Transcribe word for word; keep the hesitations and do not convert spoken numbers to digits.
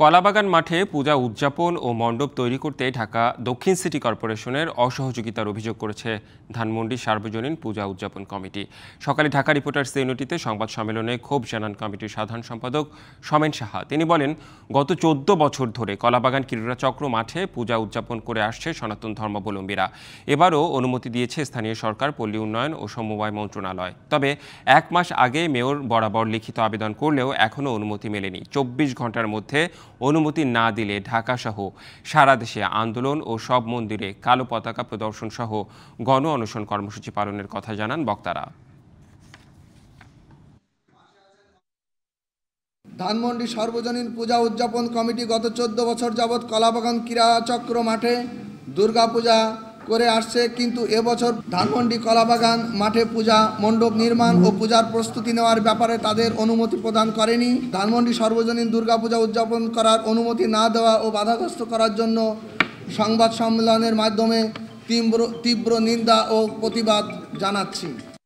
কলাবাগান মাঠে পূজা উদযাপন ও মণ্ডপ তৈরি করতে ঢাকা দক্ষিণ সিটি কর্পোরেশনের অসহযোগিতার অভিযোগ করেছে ধানমন্ডি সার্বজনীন পূজা উদযাপন কমিটি। সকালে ঢাকা রিপোর্টার্স ইউনিটিতে সংবাদ সম্মেলনে ক্ষোভ জানান কমিটির সাধারণ সম্পাদক সোমেন সাহা। তিনি বলেন, গত চোদ্দ বছর ধরে কলাবাগান ক্রীড়া চক্র মাঠে পূজা উদযাপন করে আসছে সনাতন ধর্মাবলম্বীরা। এবারও অনুমতি দিয়েছে স্থানীয় সরকার, পল্লী উন্নয়ন ও সমবায় মন্ত্রণালয়। তবে এক মাস আগে মেয়র বরাবর লিখিত আবেদন করলেও এখনও অনুমতি মেলেনি। চব্বিশ ঘন্টার মধ্যে অনুমতি না দিলে ঢাকা সহ সারা দেশে আন্দোলন ও সব মন্দিরে কালো পতাকা প্রদর্শন সহ গণ অনশন কর্মসূচি পালনের কথা জানান বক্তারা। ধানমন্ডি সর্বজনীন পূজা উদযাপন কমিটি গত চোদ্দ বছর যাবৎ কলাবাগান ক্রীড়া চক্র মাঠে দুর্গাপূজা করে আসছে, কিন্তু এবছর ধানমন্ডি কলাবাগান মাঠে পূজা মণ্ডপ নির্মাণ ও পূজার প্রস্তুতি নেওয়ার ব্যাপারে তাদের অনুমতি প্রদান করেনি। ধানমন্ডি সর্বজনীন দুর্গাপূজা উদযাপন করার অনুমতি না দেওয়া ও বাধাগ্রস্ত করার জন্য সংবাদ সম্মেলনের মাধ্যমে তীব্র তীব্র নিন্দা ও প্রতিবাদ জানাচ্ছি।